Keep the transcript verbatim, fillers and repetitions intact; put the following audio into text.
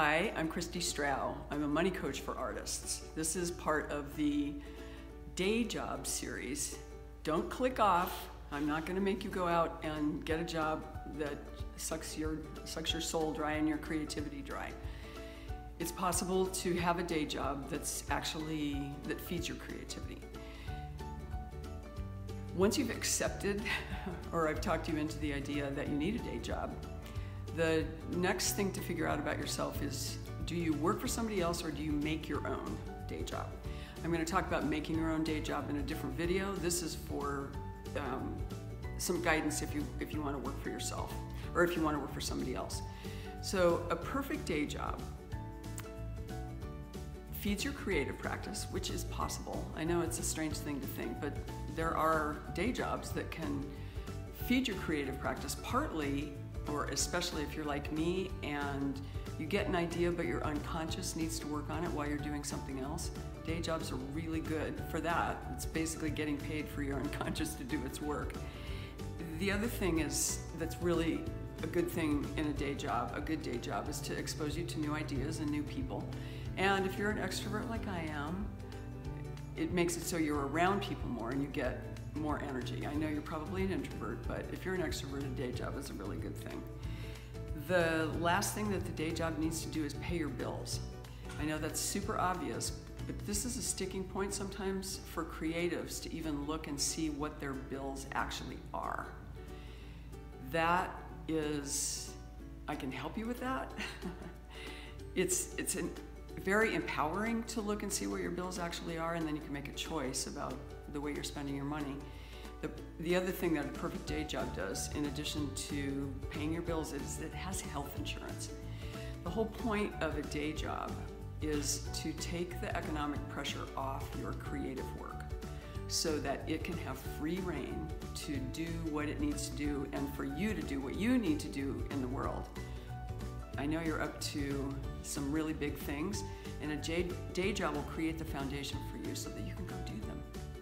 Hi, I'm Christy Strauch. I'm a money coach for artists. This is part of the day job series. Don't click off. I'm not going to make you go out and get a job that sucks your, sucks your soul dry and your creativity dry. It's possible to have a day job that's actually, that feeds your creativity. Once you've accepted, or I've talked you into the idea that you need a day job, the next thing to figure out about yourself is, do you work for somebody else or do you make your own day job? I'm going to talk about making your own day job in a different video. This is for um, some guidance if you, if you want to work for yourself or if you want to work for somebody else. So a perfect day job feeds your creative practice, which is possible. I know it's a strange thing to think, but there are day jobs that can feed your creative practice partly, or especially if you're like me and you get an idea but your unconscious needs to work on it while you're doing something else. Day jobs are really good for that. It's basically getting paid for your unconscious to do its work. The other thing is that's really a good thing in a day job, a good day job, is to expose you to new ideas and new people. And if you're an extrovert like I am, it makes it so you're around people more and you get more energy. I know you're probably an introvert, but if you're an extrovert, a day job is a really good thing. The last thing that the day job needs to do is pay your bills. I know that's super obvious, but this is a sticking point sometimes for creatives to even look and see what their bills actually are. That is, I can help you with that. it's it's an very empowering to look and see what your bills actually are, and then you can make a choice about the way you're spending your money. The, the other thing that a perfect day job does, in addition to paying your bills, is it has health insurance. The whole point of a day job is to take the economic pressure off your creative work so that it can have free rein to do what it needs to do and for you to do what you need to do in the world. I know you're up to some really big things, and a day job will create the foundation for you so that you can go do them.